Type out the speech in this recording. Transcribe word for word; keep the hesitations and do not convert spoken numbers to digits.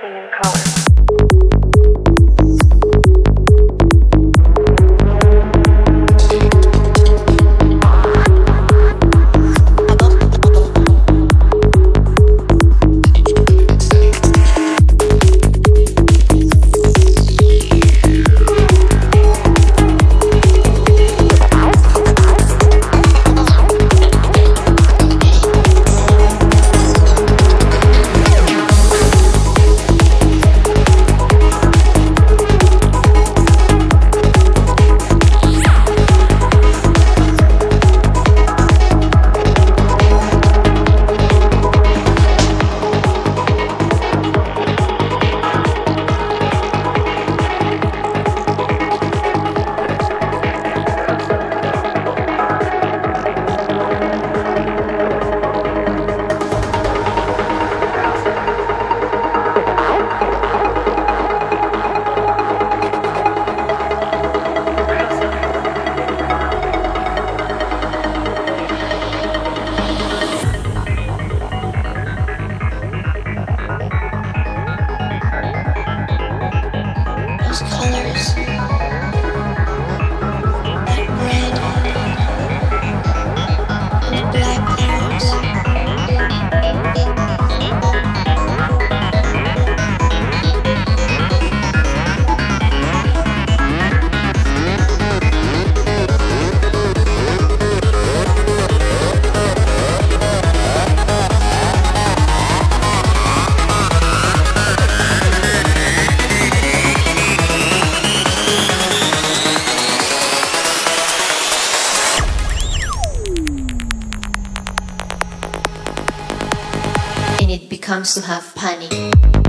everything in color. It becomes to have panic.